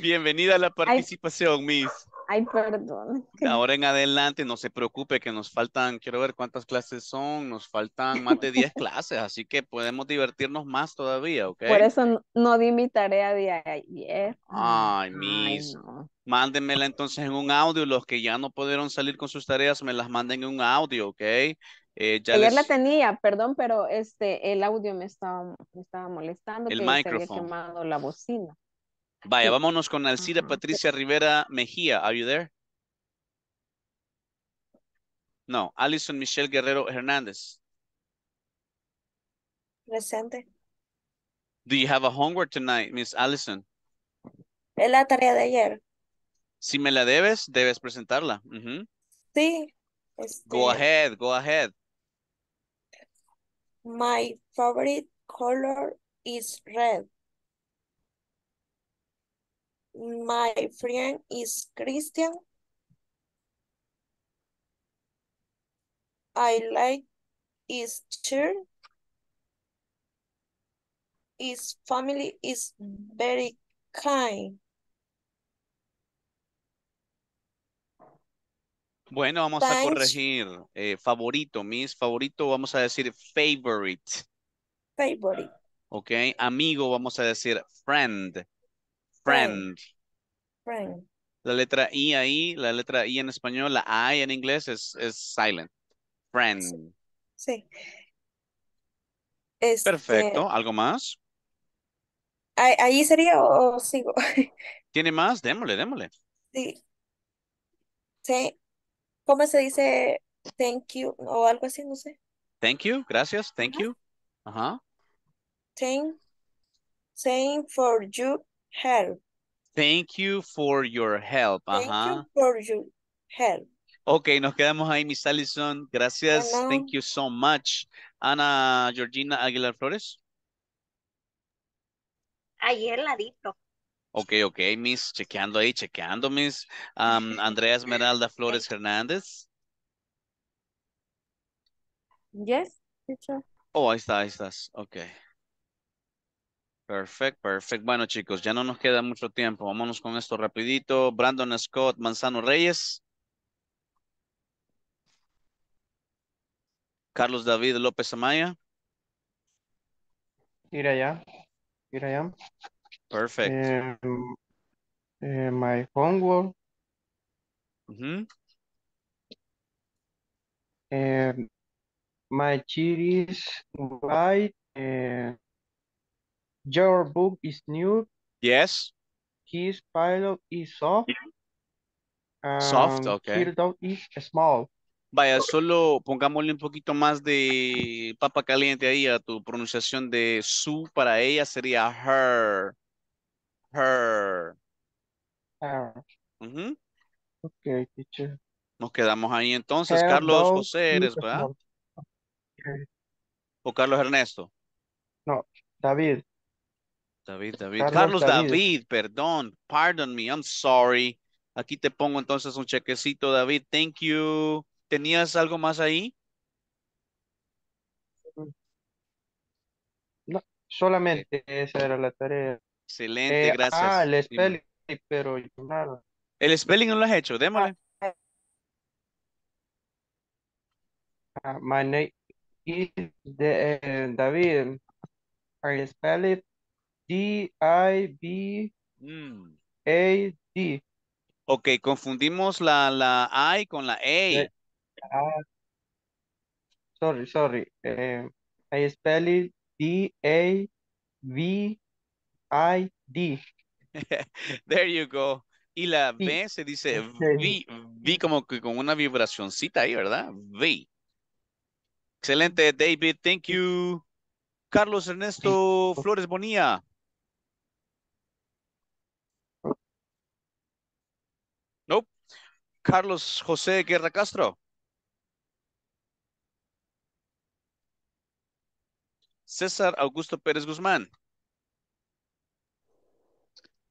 Bienvenida a la participación, Miss. Ay, perdón. Ahora en adelante, no se preocupe que nos faltan, quiero ver cuántas clases son, nos faltan más de 10 clases, así que podemos divertirnos más todavía, ¿ok? Por eso no di mi tarea de ayer. Ay, Miss. Ay, no. Mándenmela entonces en un audio, los que ya no pudieron salir con sus tareas, me las manden en un audio, ¿ok? Ayer la tenía, perdón, pero el audio me estaba molestando. El micrófono. Se había quemado la bocina. Vaya, vámonos con Alcira Patricia Rivera Mejía. Are you there? No, Alison Michelle Guerrero Hernández. Presente. Do you have a homework tonight, Miss Alison? Es la tarea de ayer. Si me la debes, debes presentarla. Uh-huh. Sí. Go ahead, go ahead. My favorite color is red. My friend is Christian. I like his shirt. His family is very kind. Bueno, vamos a corregir. Favorito, Miss. Favorito, vamos a decir favorite. Favorite. Ok. Amigo, vamos a decir friend. Friend. Friend. La letra I ahí, la letra I en español, la I en inglés es silent. Friend. Sí. Perfecto. ¿Algo más? Ahí sería o sigo. ¿Tiene más? Démosle, démosle. Sí. Sí. ¿Cómo se dice thank you o algo así? No sé. Thank you, gracias, thank you. Ajá. Thank for your help. Thank you for your help. Thank you for your help. Ok, nos quedamos ahí, Miss Allison. Gracias, Ana. Thank you so much. Ana Georgina Aguilar Flores. Ayer la dito. Ok, Miss, chequeando ahí, chequeando, Miss. Andrea Esmeralda Flores Hernández. Yes, teacher. Oh, ahí estás, ok. Perfecto. Bueno, chicos, ya no nos queda mucho tiempo. Vámonos con esto rapidito. Brandon Scott Manzano Reyes. Carlos David López Amaya. Here I am. Perfect. My homework. My cheer is white. Your book is new. Yes. His pillow is soft. Soft, okay. His dog is small. Vaya, solo pongámosle un poquito más de papa caliente ahí a tu pronunciación de su. Para ella sería her. Ok, teacher. Nos quedamos ahí entonces. Her Carlos José eres, ¿verdad? Okay. O Carlos Ernesto. No, David. Carlos David, perdón. Pardon me, I'm sorry. Aquí te pongo entonces un chequecito, David. Thank you. ¿Tenías algo más ahí? No, solamente esa era la tarea. Excelente, gracias. El spelling, pero nada. El spelling no lo has hecho, démosle. My name is David. I spell it D-I-B-A-D. Ok, confundimos la I con la A. Sorry. I spell it D-A-V-I-D. There you go. Y la B se dice V como que con una vibracioncita ahí, ¿verdad? V. Excelente, David. Thank you. Carlos Ernesto Flores Bonilla. Nope. Carlos José Guerra Castro. César Augusto Pérez Guzmán.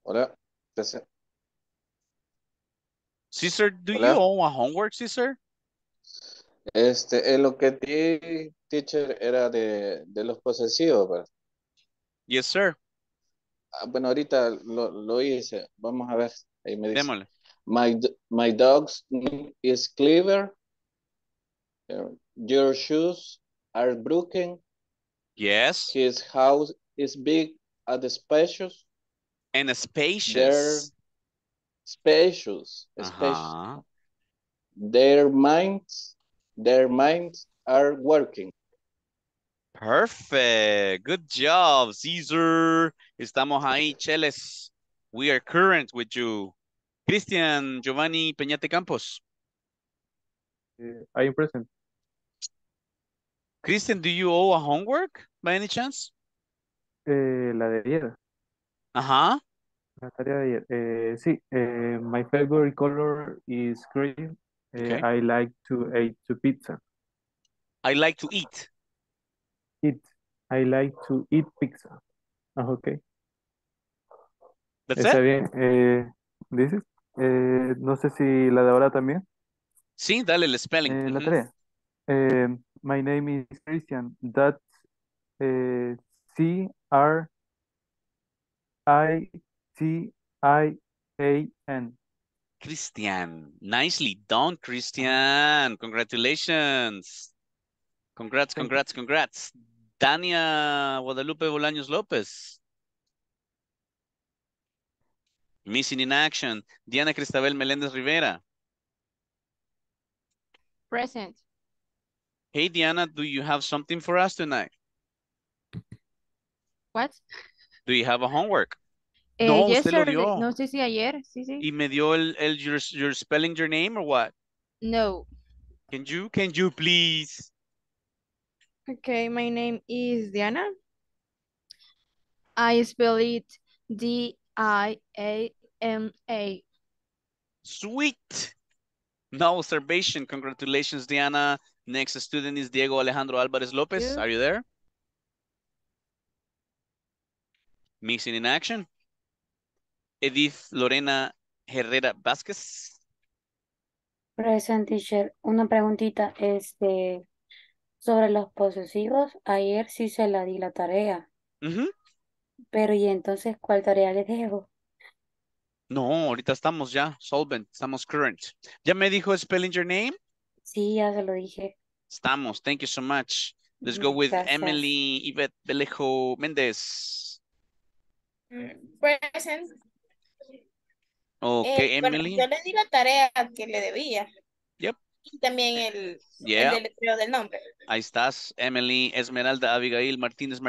Hola, César. César, do Hola. You own a homework, César? Lo que di, teacher, era de los posesivos, ¿verdad? Yes, sir. Ah, bueno, ahorita lo hice. Vamos a ver. Ahí me dice. Démosle. My dog's name is Cleaver. Your shoes are broken. Yes. His house is big and spacious. And spacious. They're spacious. Uh-huh. Their minds are working. Perfect. Good job, César. Estamos ahí, Cheles. We are current with you. Cristian Giovanni Peñate Campos. I am present. Cristian, do you owe a homework by any chance? La de ayer. Ajá. La tarea de ayer. Sí. My favorite color is green. Okay. I like to eat pizza. I like to eat. I like to eat pizza. Oh, okay. That's Está it? Bien. Dices. No sé si la de ahora también. Sí, dale el spelling. La tarea. My name is Christian. That's C-R-I-T-I-A-N. Christian. Nicely done, Christian. Congratulations. Congrats. Tania Guadalupe Bolaños López. Missing in action. Diana Cristabel Meléndez Rivera. Present. Hey, Diana, do you have something for us tonight? What? Do you have a homework? No, yes, sir. No sé si ayer. Sí. ¿Y me dio your spelling your name or what? No. Can you please? Okay, my name is Diana. I spell it D-I-A-N-A. Sweet. No observation. Congratulations, Diana. Next student is Diego Alejandro Alvarez Lopez. Yeah. Are you there? Mixing in action. Edith Lorena Herrera Vázquez. Present, teacher. Una preguntita sobre los posesivos. Ayer sí se la di la tarea. Uh-huh. Pero ¿y entonces cuál tarea les dejo? No, ahorita estamos ya solvent. Estamos current. ¿Ya me dijo spelling your name? Sí, ya se lo dije. Estamos. Thank you so much. Let's go with Gracias. Emily Yvette Belejo Méndez. Present. Okay, Emily. Yo le di la tarea que le debía. Yep. Y también el deletreo del nombre. Ahí estás, Emily Esmeralda Abigail Martínez.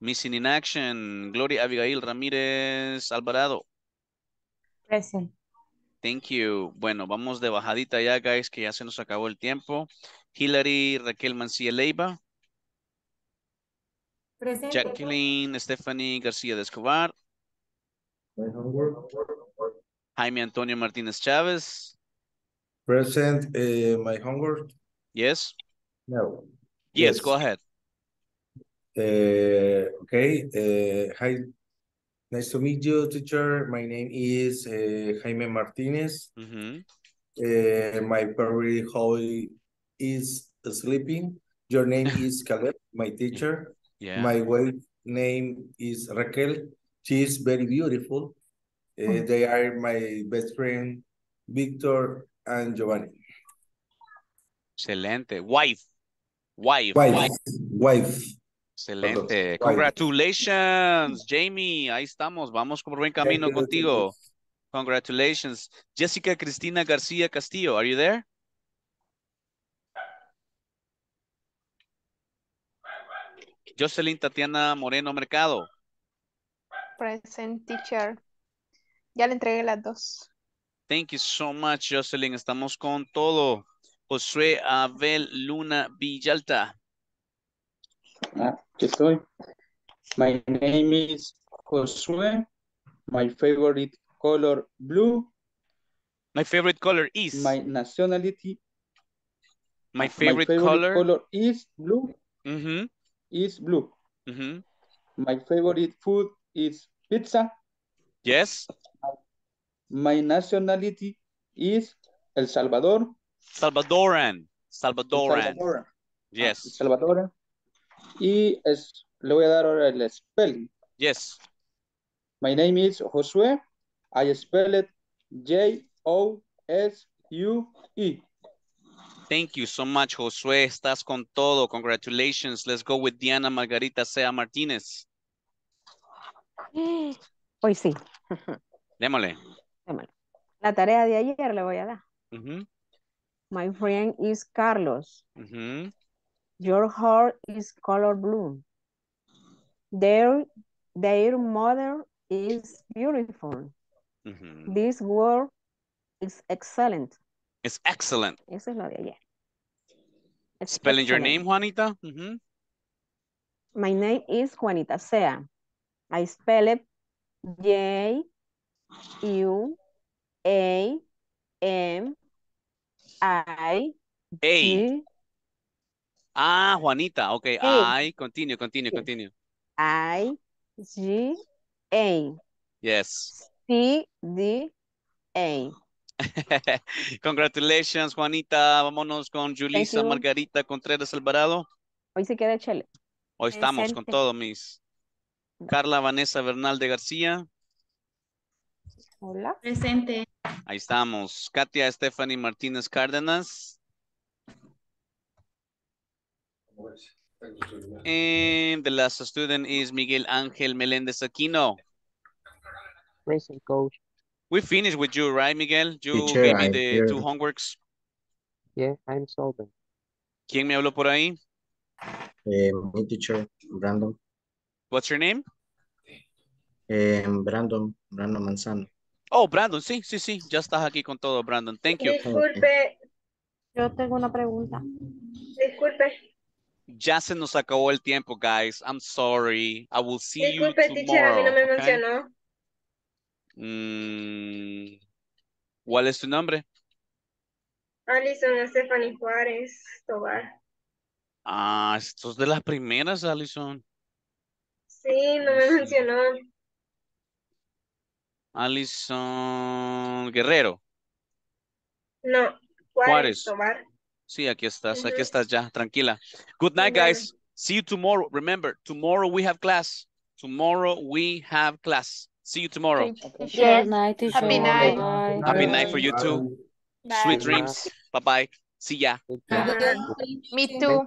Missing in action. Gloria Abigail Ramírez Alvarado. Present. Thank you. Bueno, vamos de bajadita ya, guys, que ya se nos acabó el tiempo. Hilary Raquel Mancilla Leiva. Presente. Jacqueline Stephanie García de Escobar. Jaime Antonio Martínez Chávez. Present. My homework. Yes. No. Yes, go ahead. Okay. Hi. Nice to meet you, teacher. My name is Jaime Martinez. Mm-hmm. My favorite hobby is sleeping. Your name is Caleb, my teacher. Yeah. My wife name is Raquel. She is very beautiful. Mm-hmm. They are my best friend, Victor and Giovanni. Excelente. Wife. Excelente. Congratulations, Jamie. Ahí estamos. Vamos por buen camino contigo. Congratulations. Jessica Cristina García Castillo. Are you there? Jocelyn Tatiana Moreno Mercado. Present, teacher. Ya le entregué las dos. Thank you so much, Jocelyn. Estamos con todo. Josué Abel Luna Villalta. My name is Josué. My favorite color blue. My favorite color is. My nationality My favorite color is blue. Mm-hmm. Is blue. Mm-hmm. My favorite food is pizza. Yes. My nationality is El Salvador. Salvadoran. Yes. Salvadoran. Y es, le voy a dar ahora el spelling. Yes. My name is Josué. I spell it J-O-S-U-E. Thank you so much, Josué. Estás con todo. Congratulations. Let's go with Diana Margarita Sea Martínez. Hoy sí. Démosle. La tarea de ayer le voy a dar. Uh-huh. My friend is Carlos. Uh-huh. Your heart is color blue. Their mother is beautiful. Uh-huh. This world is excellent. It's excellent. Eso es lo de ayer. It's spelling excellent. Your name, Juanita. Mm-hmm. My name is Juanita Sea. I spell it J-U-A-M-I-T. Ah, Juanita. Okay. I. Continue. I-G-A. Yes. C-D-A. Congratulations, Juanita. Vámonos con Julissa Margarita Contreras Alvarado. Hoy se queda chele. Hoy estamos presente. Con todo, Miss. Carla Vanessa Bernal de García. Hola. Presente. Ahí estamos. Katia Stephanie Martínez Cárdenas. And the last student is Miguel Ángel Meléndez Aquino. Present, coach. We finished with you, right, Miguel? You teacher, gave me the two homeworks. Yeah, I'm solving. ¿Quién me habló por ahí? My teacher, Brandon. What's your name? Brandon Manzano. Oh, Brandon, sí. Ya estás aquí con todo, Brandon. Thank you. Disculpe. Yo tengo una pregunta. Disculpe. Ya se nos acabó el tiempo, guys. I'm sorry. I will see you tomorrow. Disculpe, teacher, a mí no me mencionó. ¿Cuál es tu nombre? Alison Stephanie Juárez Tobar. Ah, sos de las primeras, Alison. Sí, no me mencionó. Alison Guerrero. No, Juárez Tobar. Sí, aquí estás ya, tranquila. Good night, guys. See you tomorrow. Remember, tomorrow we have class. See you tomorrow. Yes. Happy night. Bye. Happy night for you too. Bye. Sweet dreams. Bye-bye. See ya. Me too.